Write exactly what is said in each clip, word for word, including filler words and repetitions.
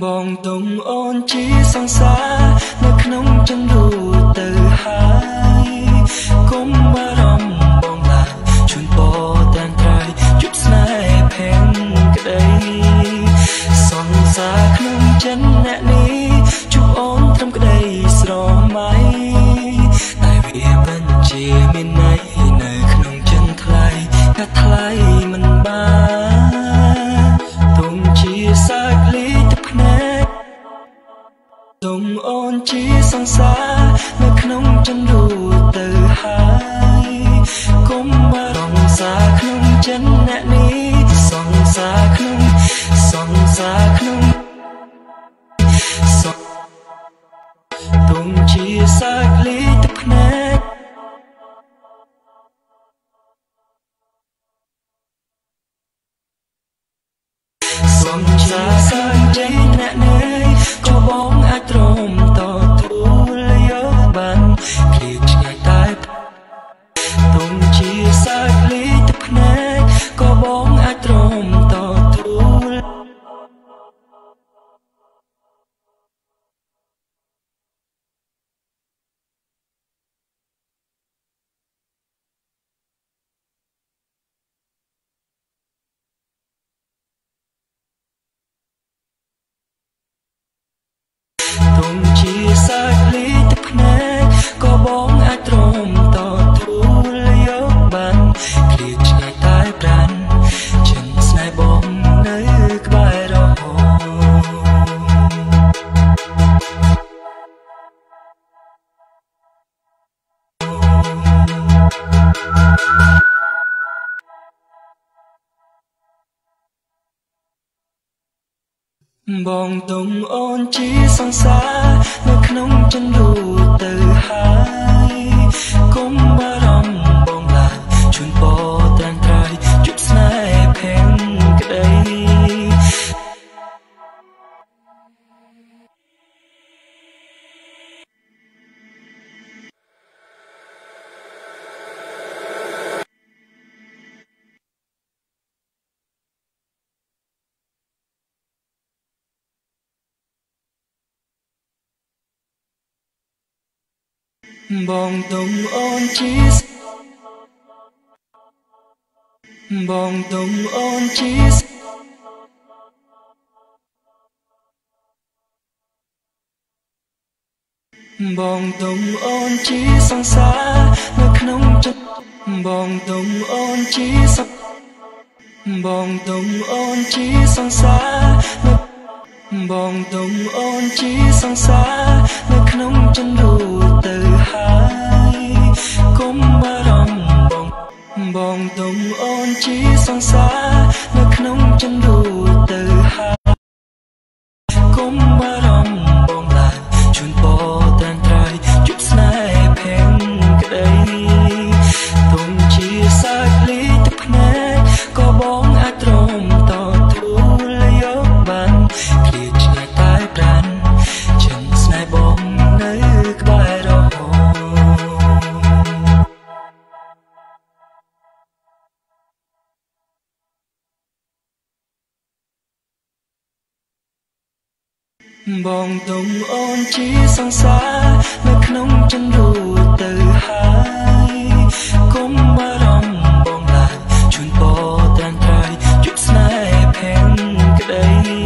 Bong tông ôn chí sang xa nước nông chân đủ từ hai cũng ba rong bong là chun po tan trai chút snai phen đây son xa nông chân nẹ ní chúc ôn trong cái đây sro mai tại vì bên chị mình này nơi nông chân thay đã thay mình ba tông chí xa lý Tông ôn chí sang xa nơi nông chân đủ từ hai cũng ba rong xa nông chân nẹ ní song xa nông song xa nông Tông chí xa lý tập nẹ song xa xa chân nẹ ní có bóng Trom to tulio ban click ngay tai Tung chi sai ly tập nét có bóng ai trom to tul Tung chi xa lý tập nét có bóng ai trông to thu liêu bàn Click ngay tai brand chân snai bóng nơi bài đó Bong tông ôn chí sang xa nơi nông chân đủ từ hai cũng ba rong bong là chun po tan trai chút snai phen đây Bong tông ôn chí Bong tông ôn chí Bong tông ôn chí sang xa nước nông chân Bong tông ôn chí sang Bong tông ôn chí sang xa nước Bong tông ôn chí sang xa nước nông chân đủ từ hai cũng ba rong bong bong tông ôn chí sang xa nước nông chân đủ từ hai cũng ba rong bong là chun po tan trai chút snai phen đây tông chí xa lý tập nét có bóng ai trông to thu liêu bàn Click ngay tai brand chân snai bóng nơi bài Bong tông ôn chí sang xa nơi nông chân đủ từ hai cũng ba rong bong là chun po tan trai chút snai phen đây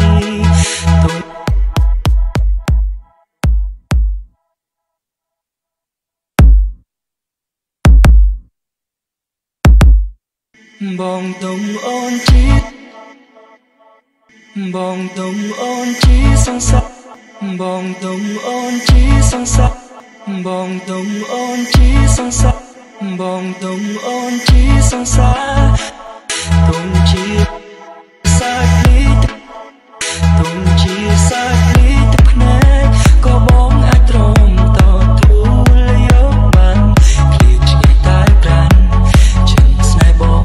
Bong tông ôn chí Bong tông ôn chí sang xa Bong tông ôn chí sang xa Bong tông ôn chí sang xa Bong tông ôn chí sang xa Tông chí xa lý tập Tông chí xa lý tập nét có bóng ai trông to thu liêu bàn Click ngay tai brand chân snai bóng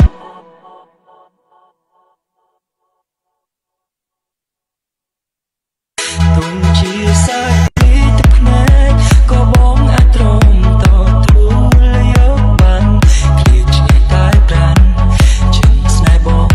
Tông chí xa lý tập nét có bóng ai trông to thu liêu bàn Click ngay tai brand chân snai bóng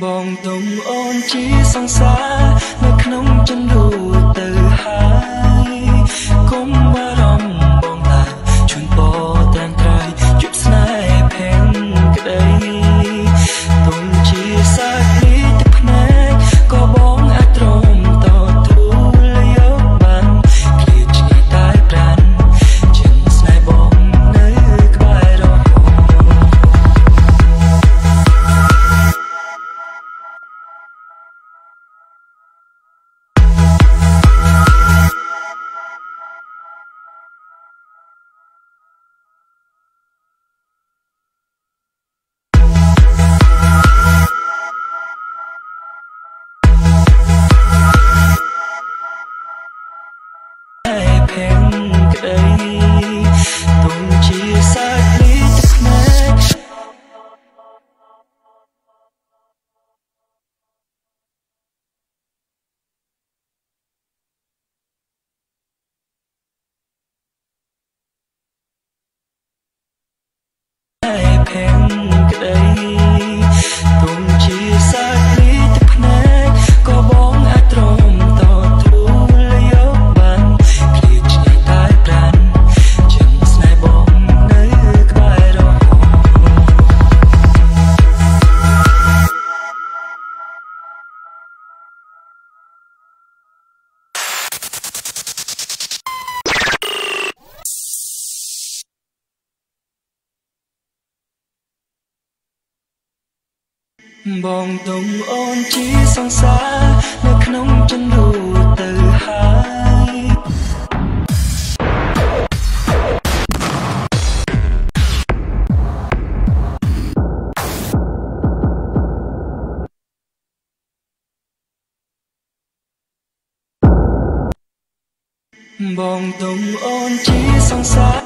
Bong tông ôn chí sang xa nước nông chân đủ từ hai cũng ba đồng bong lại chun po tan trai chụp snai pen đây tông chí xa đi tập nét có bóng át trông to thu lấy bàn kia chỉ tai tràn chân snai bong nơi bài đó. Bong tông ôn chí sang xa nơi nông chân đủ từ hai bong tông ôn chí sang xa.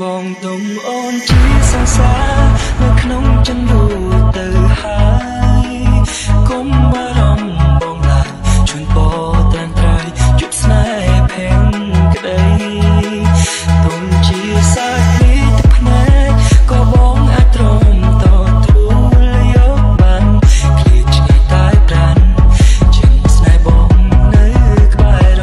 Bong tông ôn chí sang xa nước nông chân đủ từ hai cũng ba đồng bong lại chun po tan trai chút snai pen đây tông chí xa đi tập nét có bóng át trông to thu lấy bàn kia chỉ tai tràn chân snai bong nơi bài đó.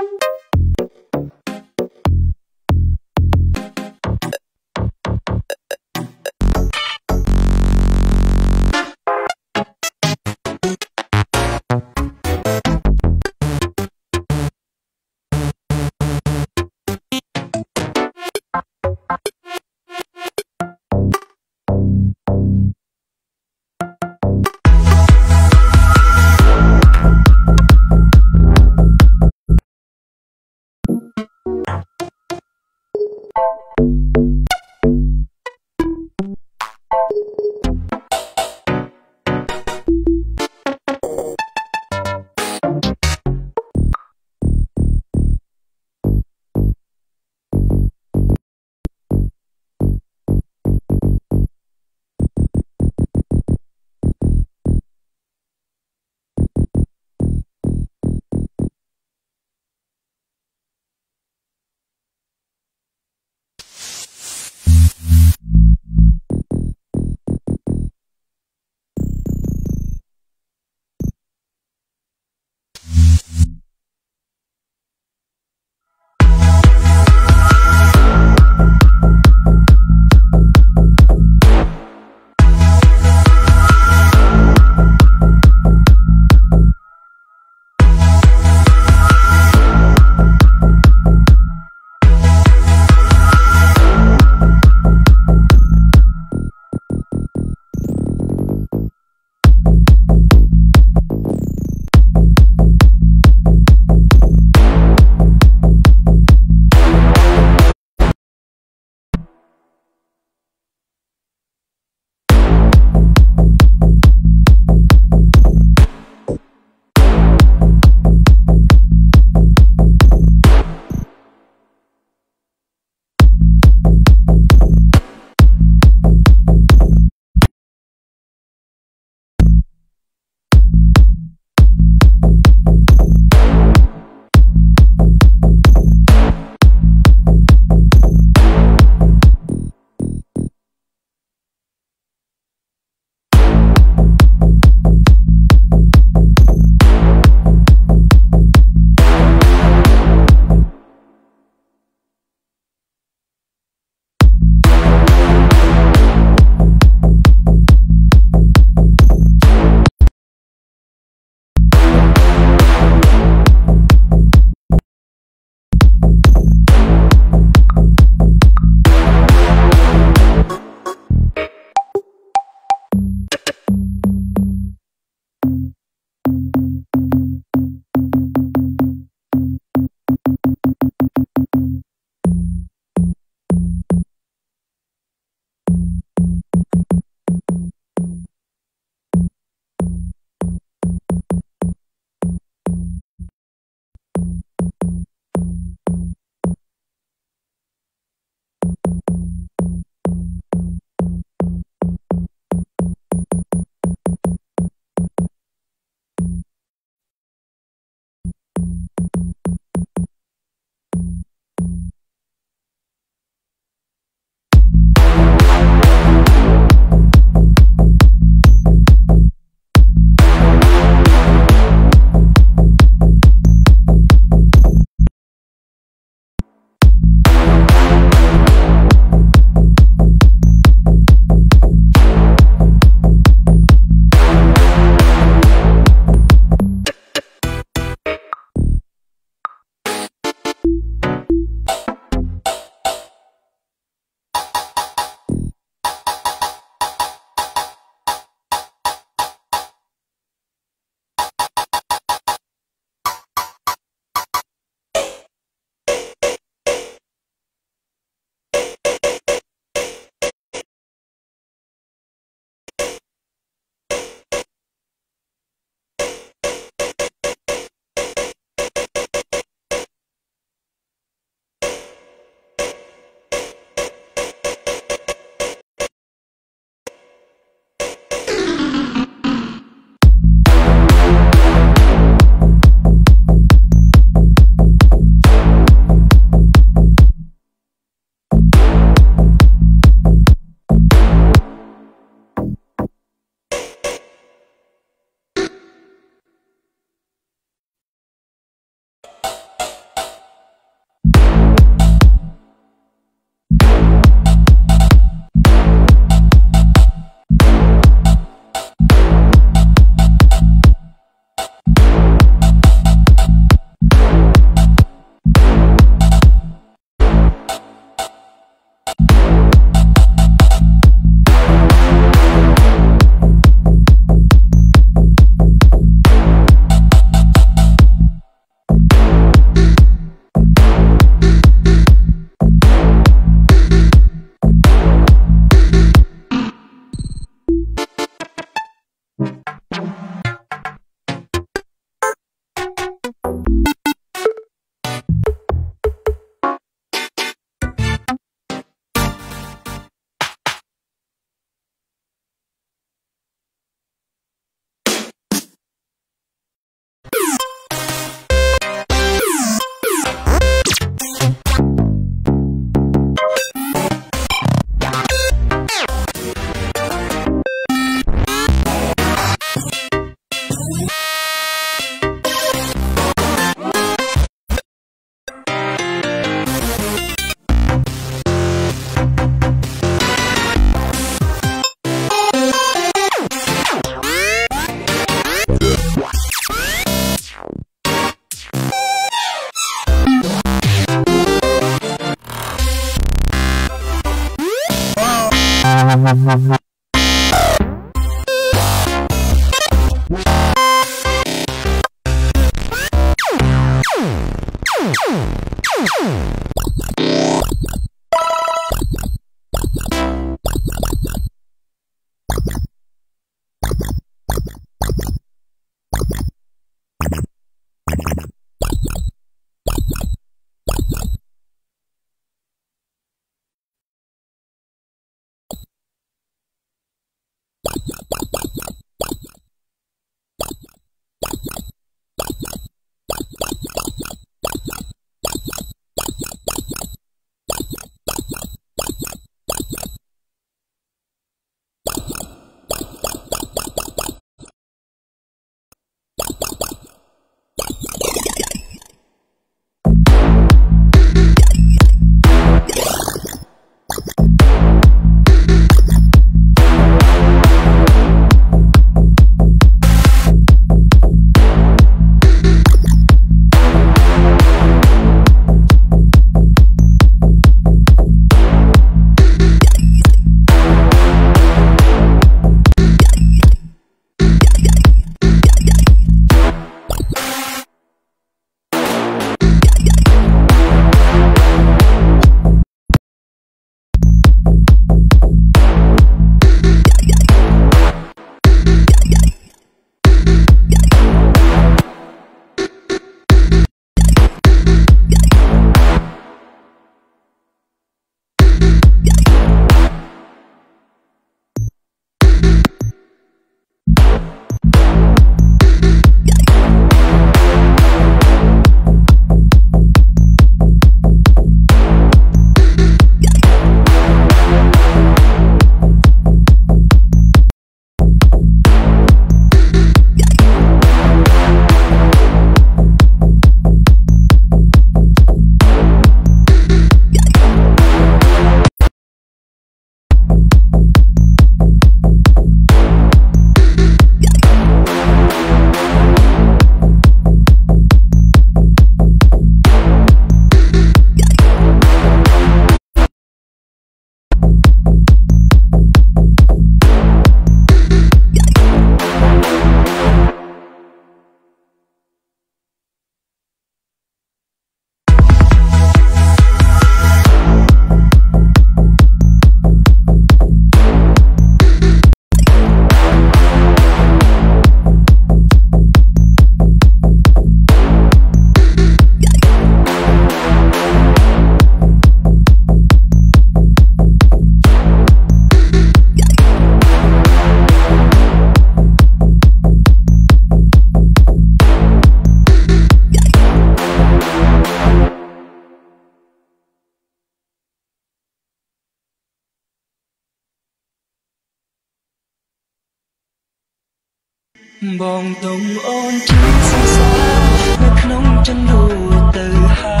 បង ទុំ អូន ជួយ សរសើរ នៅ ក្នុង ចន្ទ ទៅ ហើ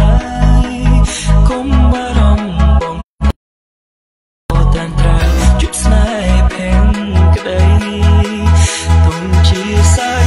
យ កុំ បារម្ភ បង តាន់ ត្រា ជប់ ស្នេហ៍ ពេញ ក្តី ទុំ ជា សាយ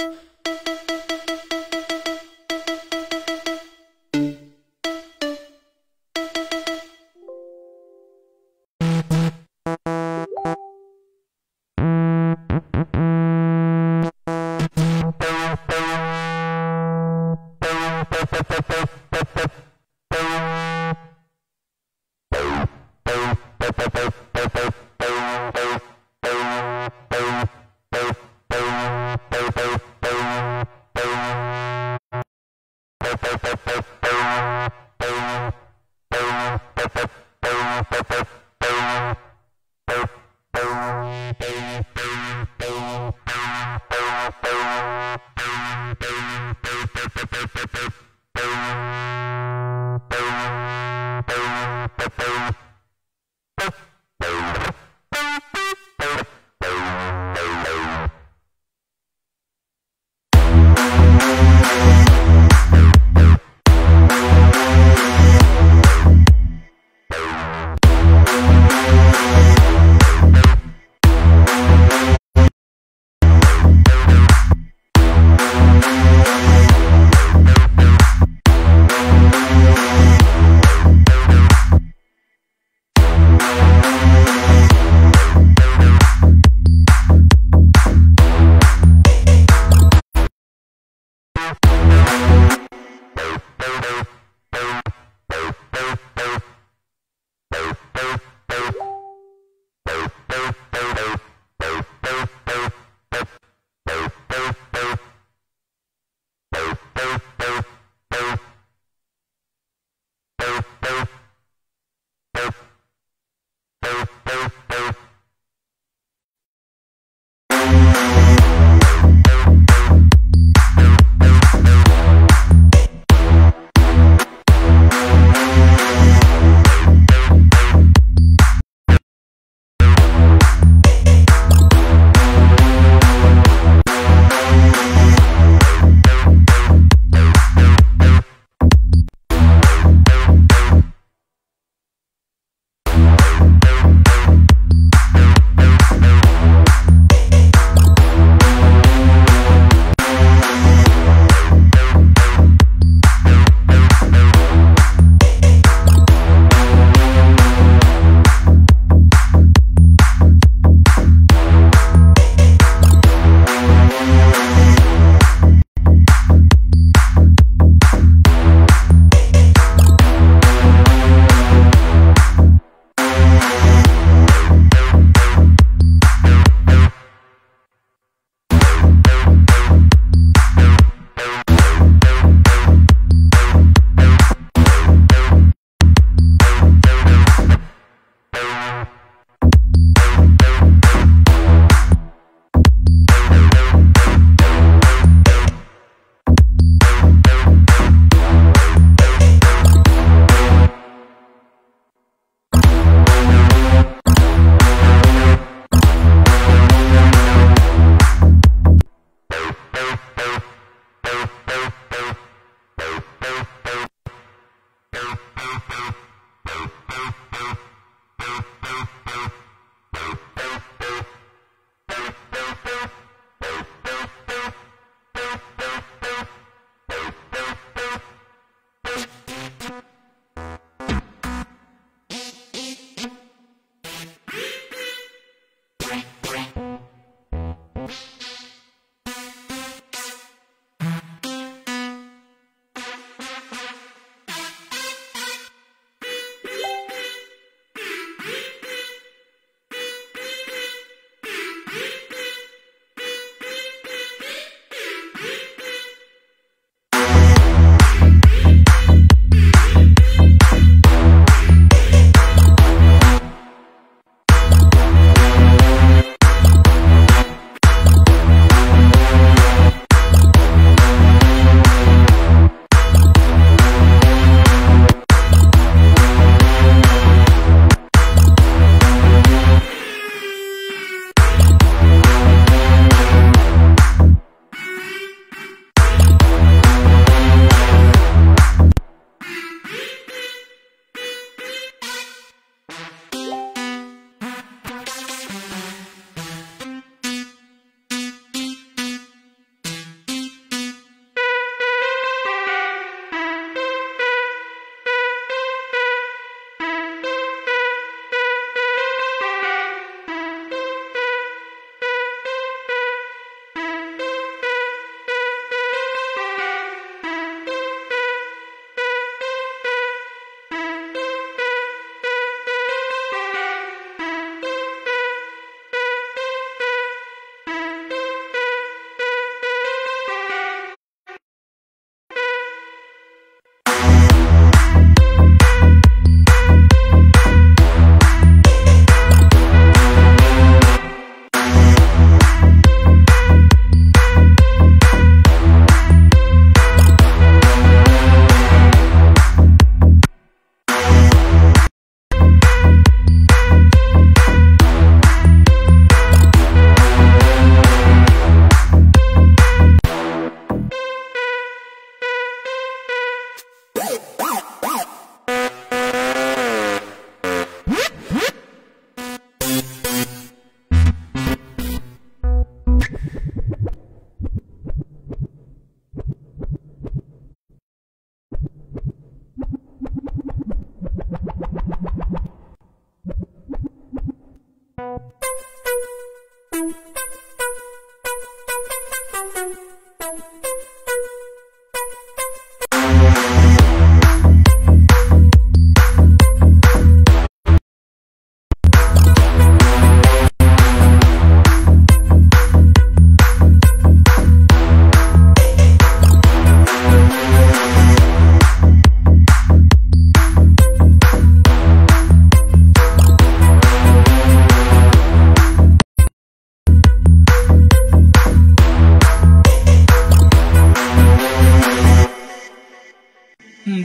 Boom.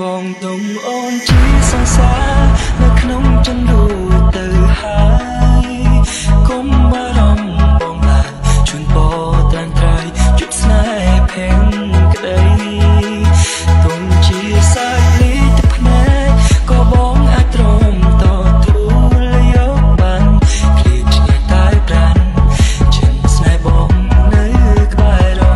បងទុំអូនជាសង្សារនៅក្នុងចន្ទទៅហើយគុំបារម្ភបងឡាជួនបតានត្រៃជប់ស្នេហ៍ពេញក្ដីទុំជាសាច់លីទឹកភ្នែកក៏បងអាចទ្រាំតទួលយកបានព្រាបជាតែប្រាណជាស្នេហ៍បងនៅក្បែរអូន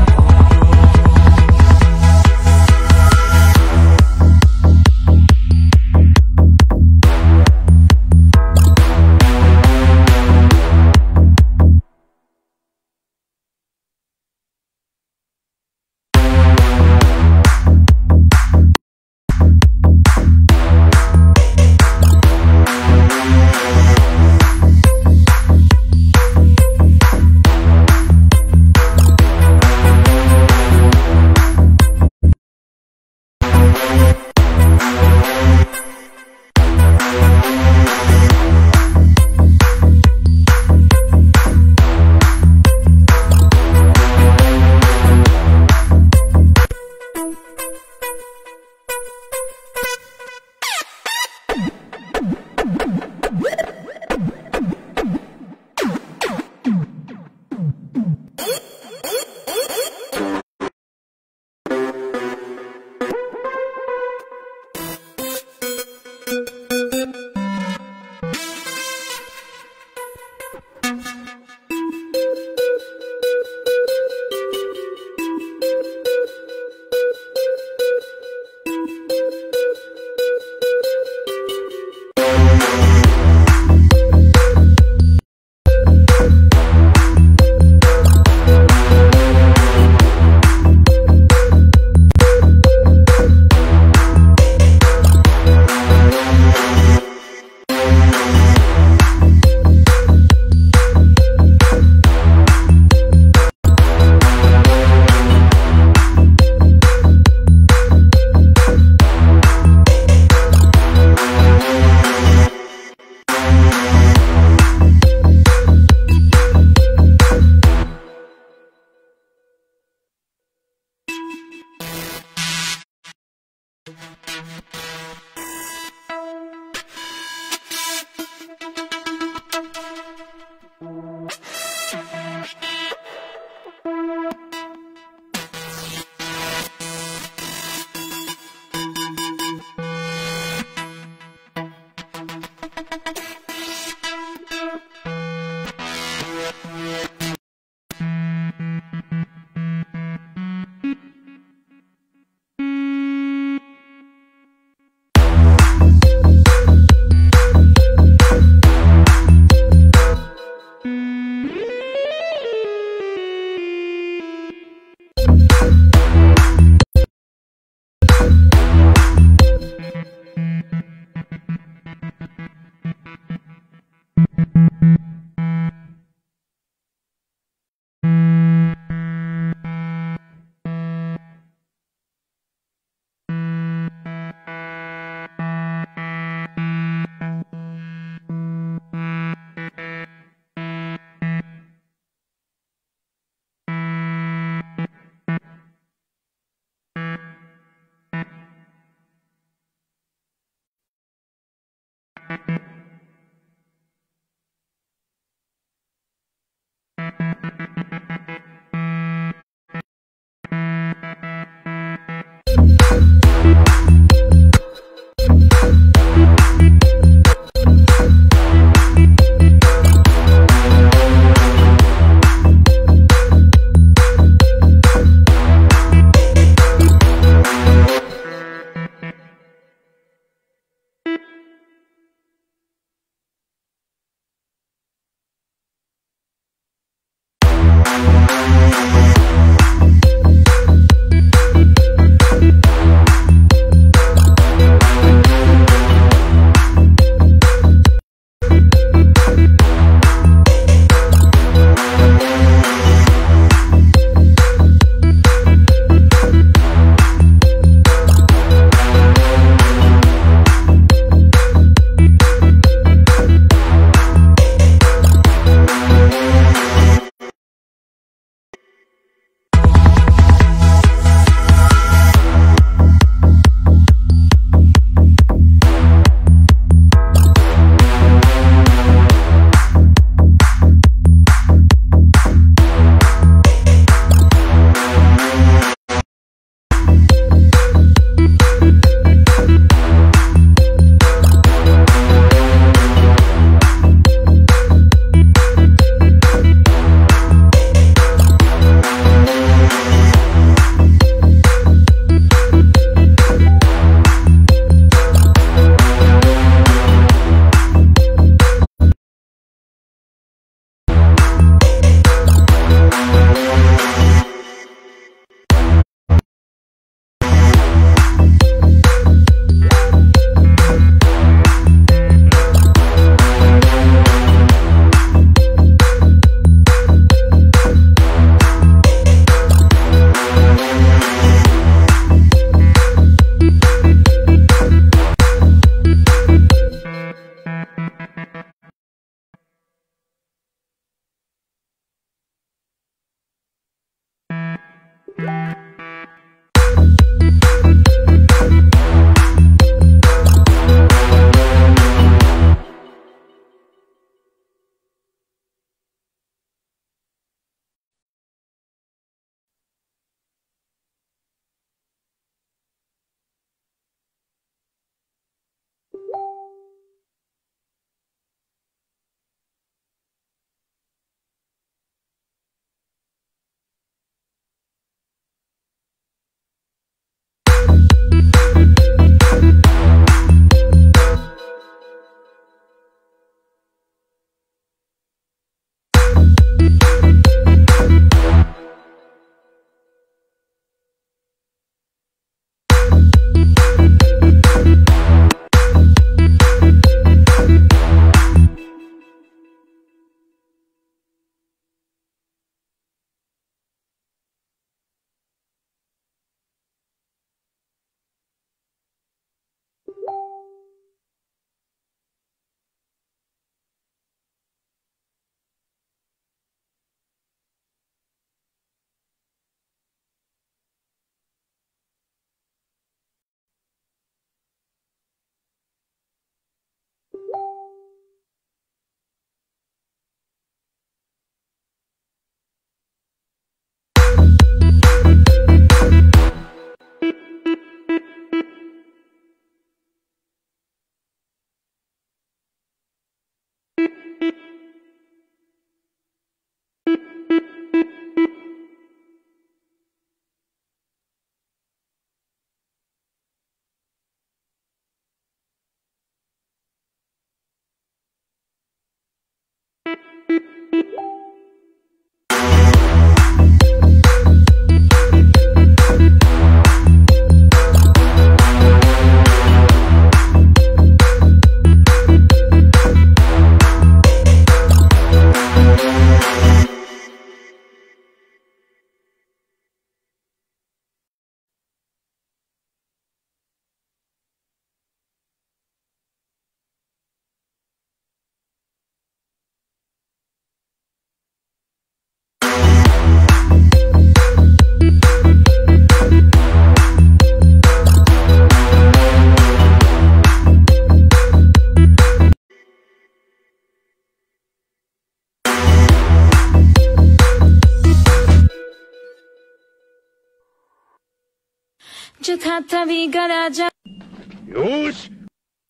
I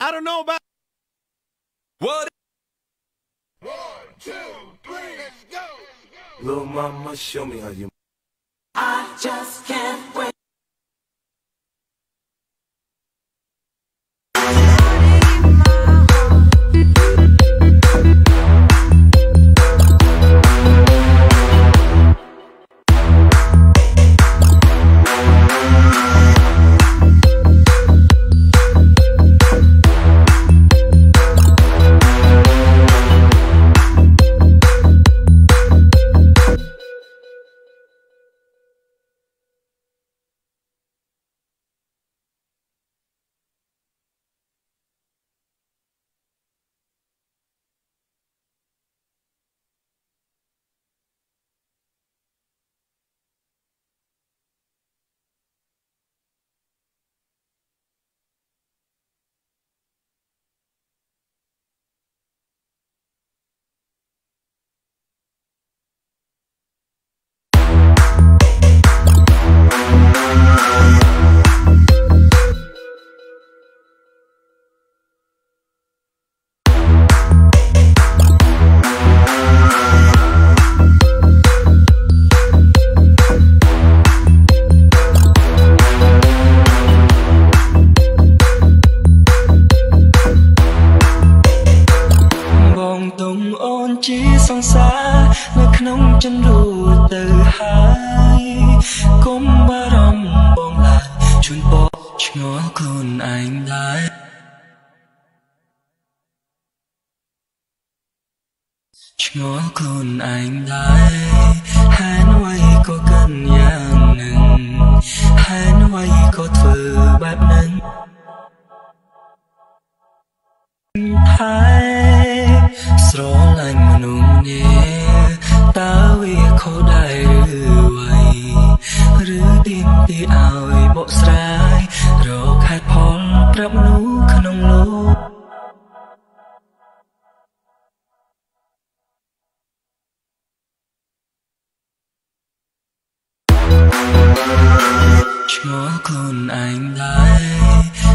don't know about what. One, two, three, let's go. Little mama, show me how you. I just can't wait. Ngó con anh lại hai nói có cần nhàng nâng hai nói có thơ bát nâng thái sro lành mà nung nhé ta vì khó đại rửa vầy rửa tim tì ảo bộ srai rô khai phól rắp nú khả nông lô ngó con anh lại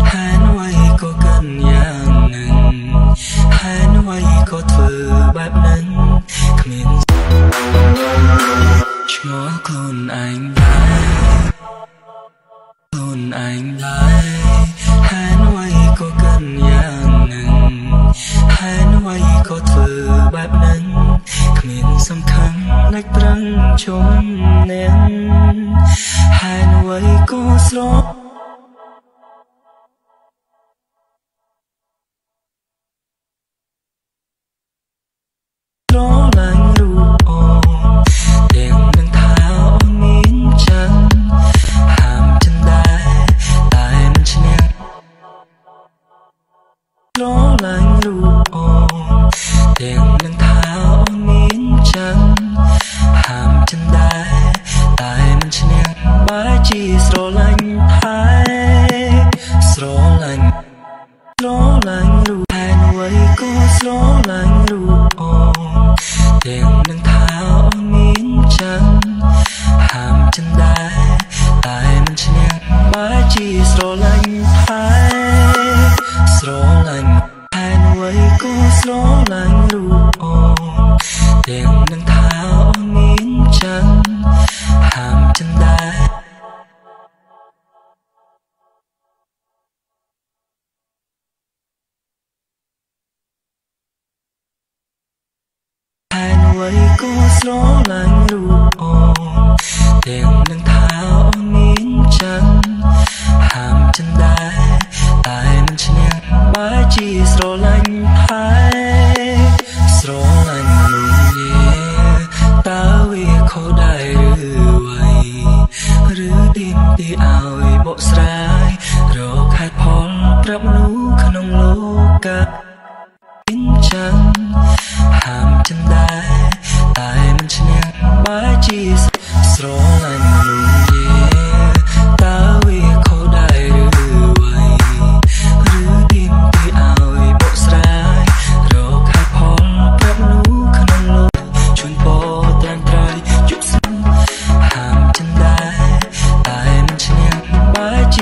hai nói có cần nhàng nâng hai nói có thơ bát nâng miền ngó con anh lại con anh lại hai nói có cần nhàng nâng hai nói có thơ bát nâng miền sông khăn lách trăng trốn nén hai nói có sro sro lạnh ru ồn đèn nâng tháo miếng trắng hàm chân đai tay mình chân em sro lạnh ru ồn đèn nâng tháo miếng trắng hàm chân đai tay mình chân em bái chi sro lạnh thái sro lạnh sro lạnh ru hai nói có sro lạnh ru ồn đèn nâng tháo miếng trắng hàm chân đai tay mình chân em bái chi sro lạnh thái sro lạnh hai nói có sro lạnh ru ồn đèn nâng tháo miếng trắng hàm chân đai Hãy subscribe cho kênh Ghiền Mì Gõ để không bỏ lỡ những video hấp dẫn Hàm chân đai tay mình chân em bái chi sro lạnh lùng nhé ta vì khó đại rửa vầy rửa tim tì ảo bộ srai rô khai phón rắp nú khả nông lô chuồn bó trang trai chút xinh hàm chân đai tay mình chân em bái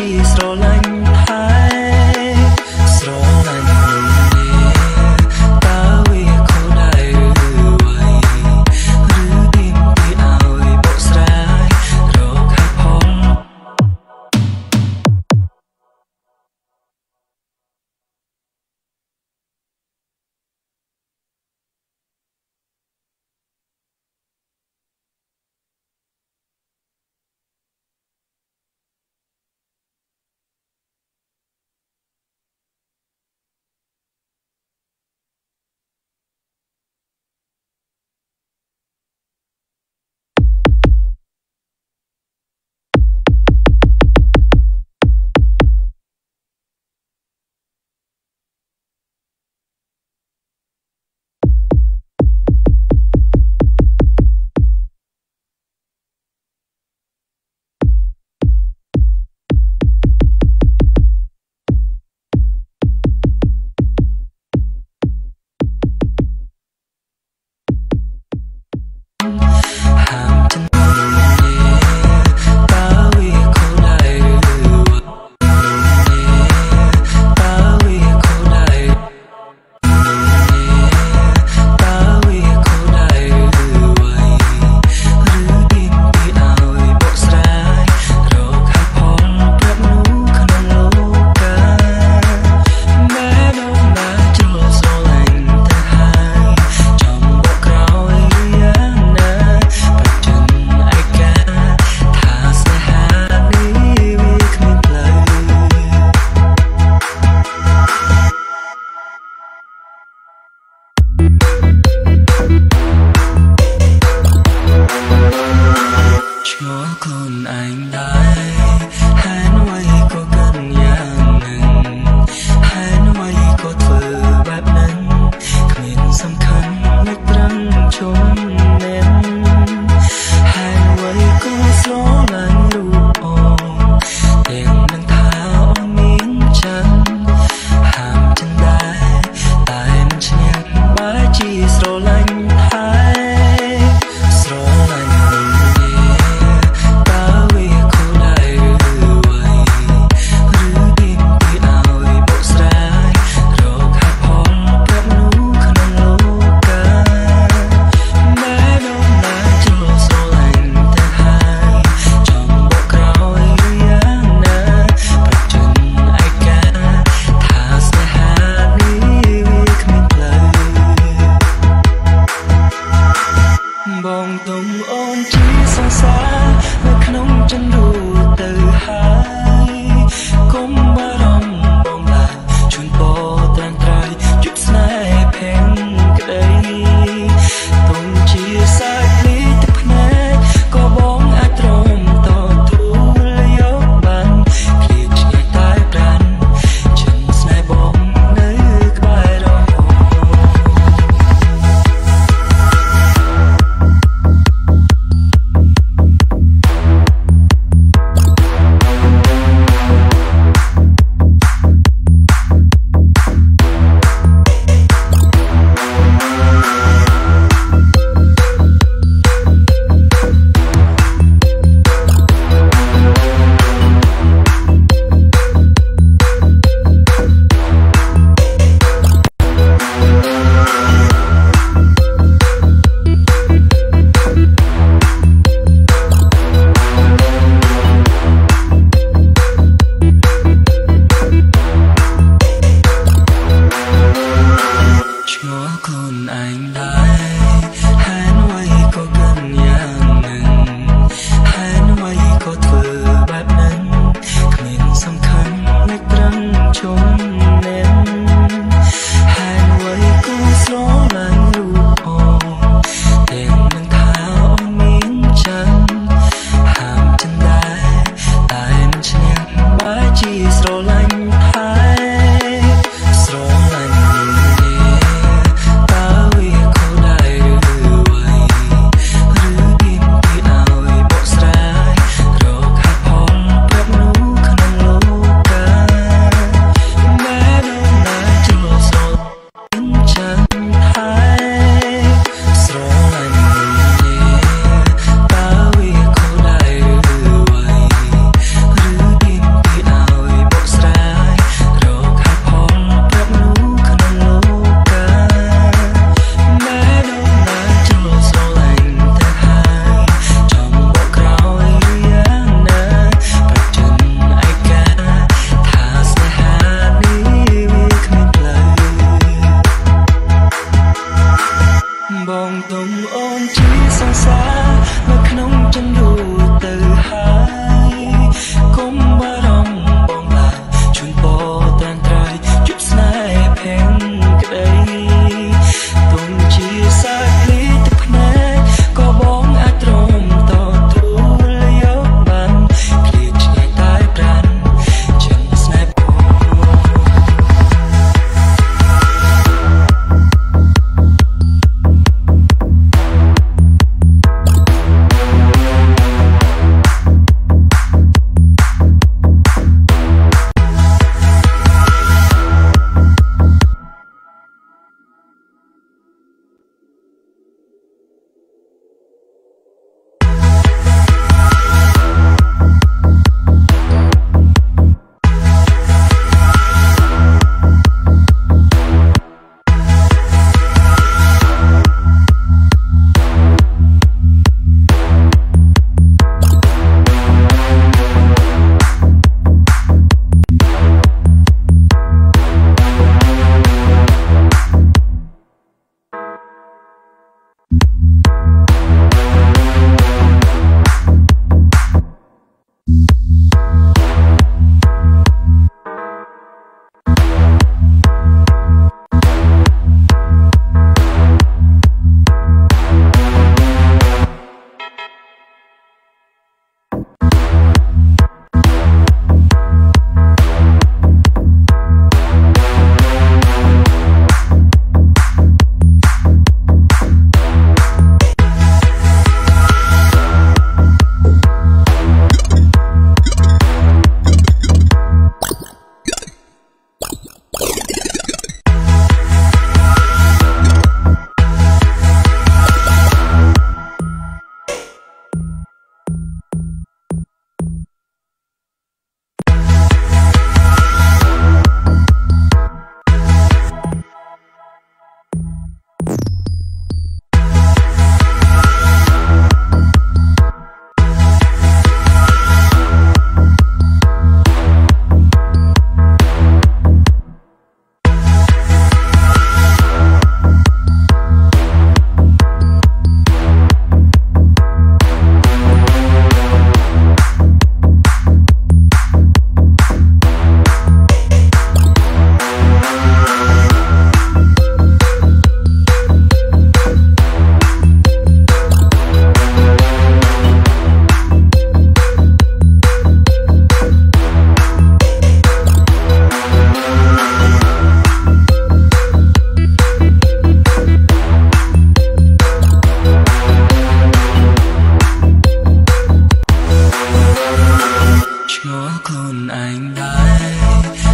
chúa con anh đây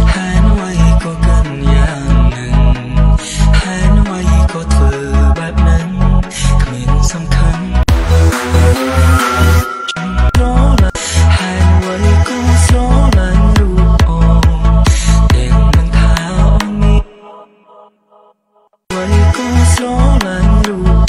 hai ngoài có căn nhà nâng hai ngoài có thờ bát nâng mình song khăn đó là hai ngoài có gió lạnh đủ ôm đèn nâng tháo mi ngoài có gió lạnh đủ ôm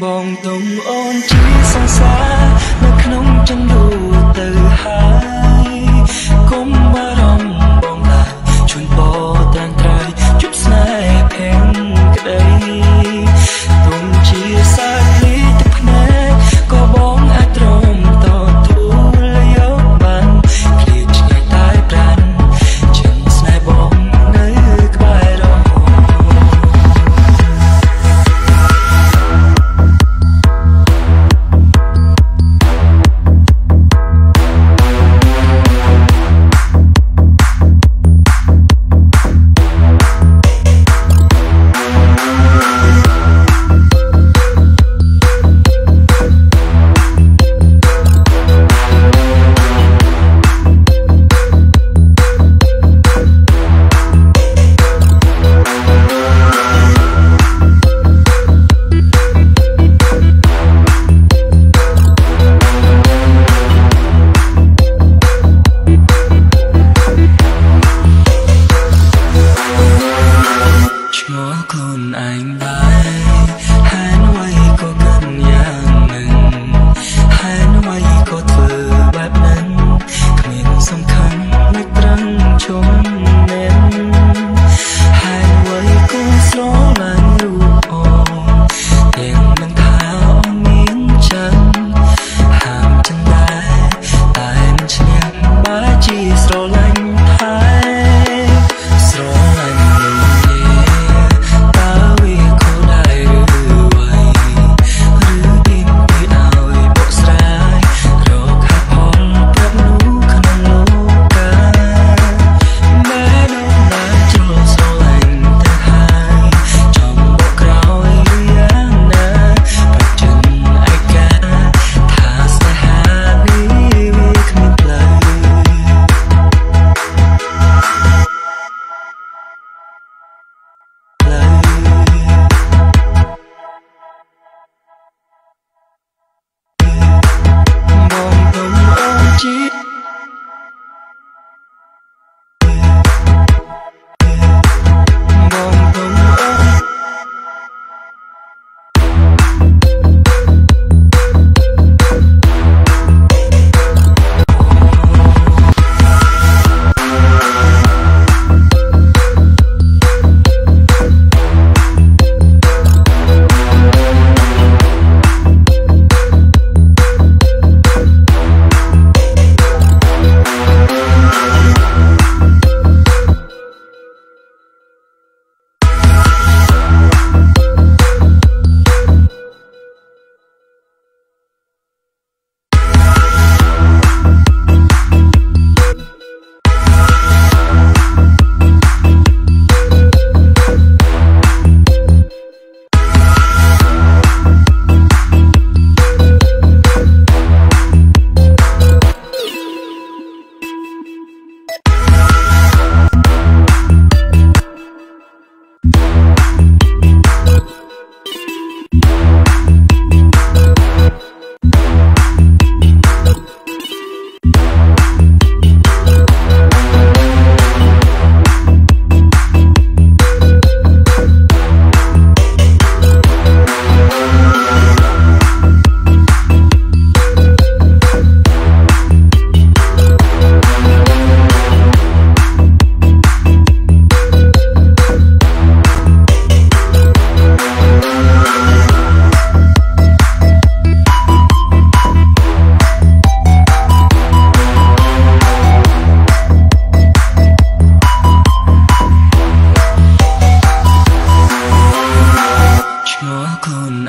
bong đồng ôn chí song xa nước nông chân đủ từ hai cũng ba đồng bong lại chuồn bò tan trai chút sai em đây tùng chia xa lý thức nét có bóng hát rồng to thu lấy ốc bàn liệt ngày tai tràn chừng sai bóng nơi bài đó. Hãy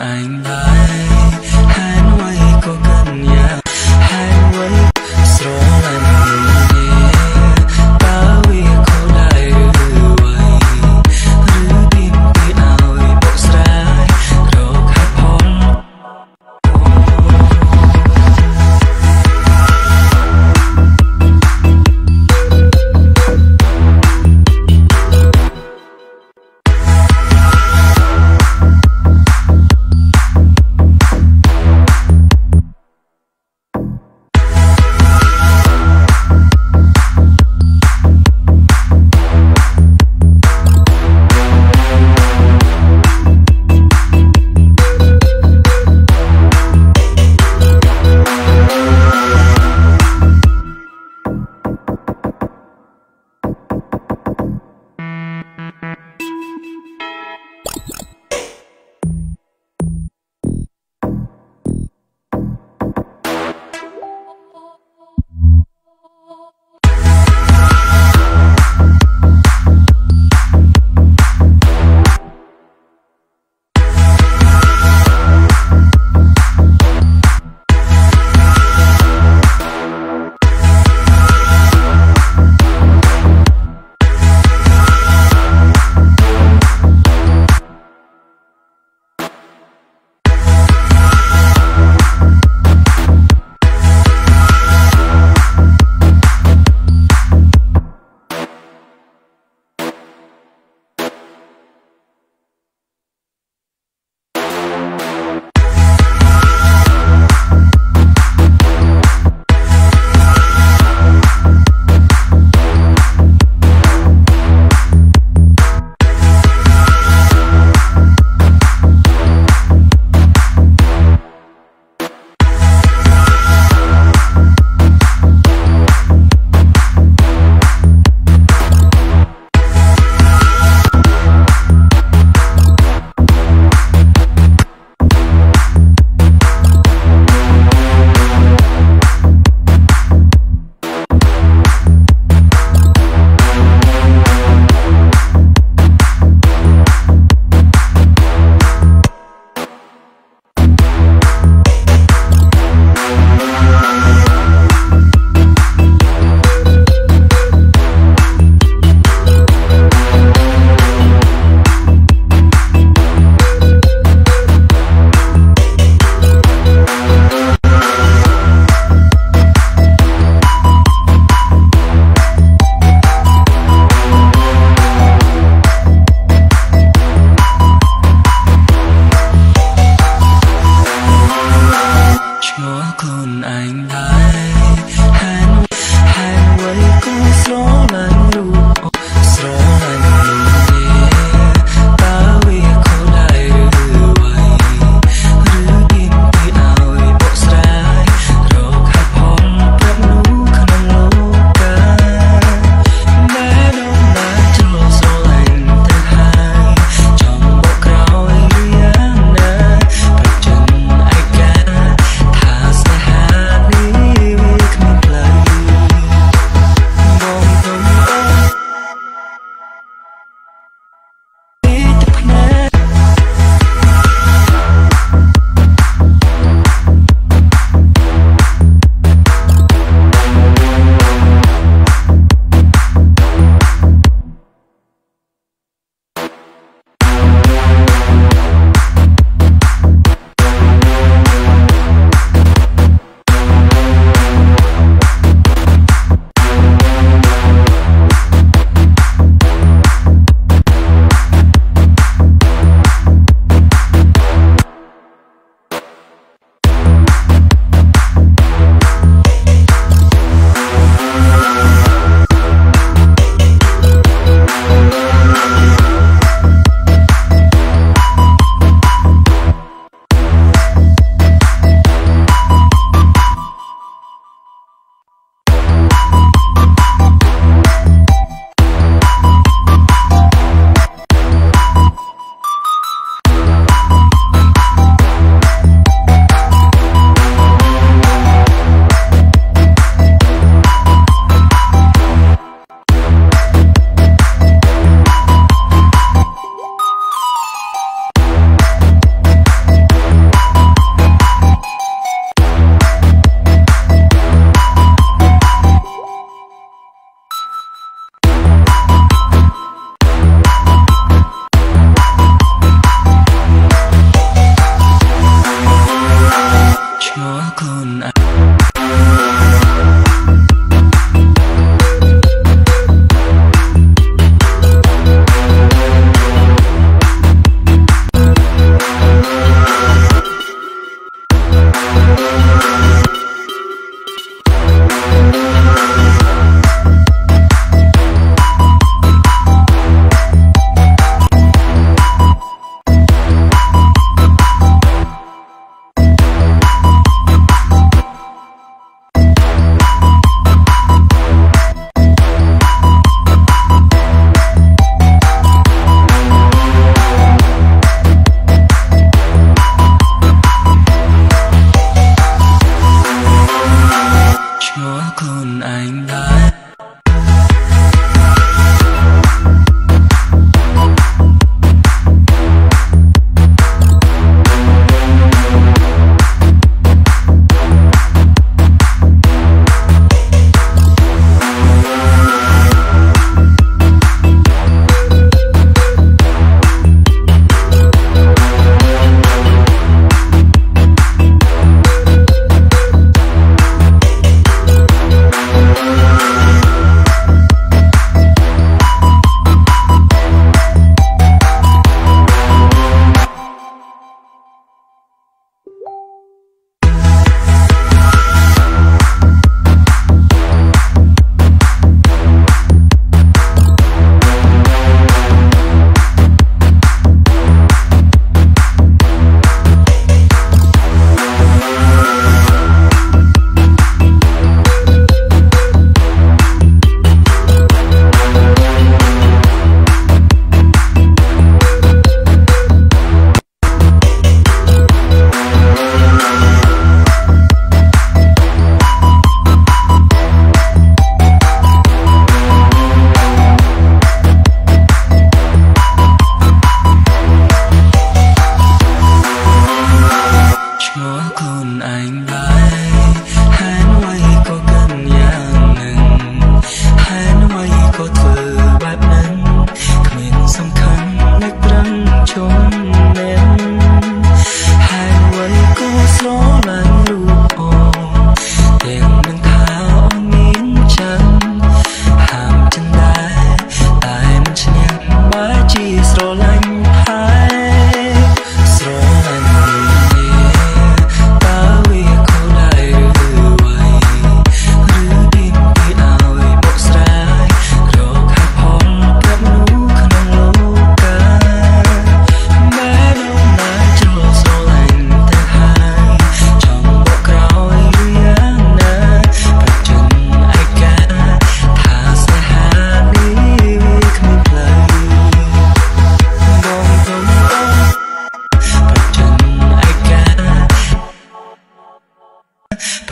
anh bay hai way có căn nhà hai way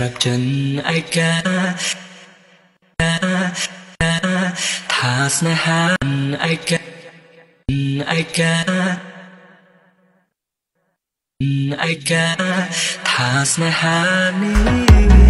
ประจันไอกาทาสนะฮานไอกาไอกาไอกาทาสนะฮานี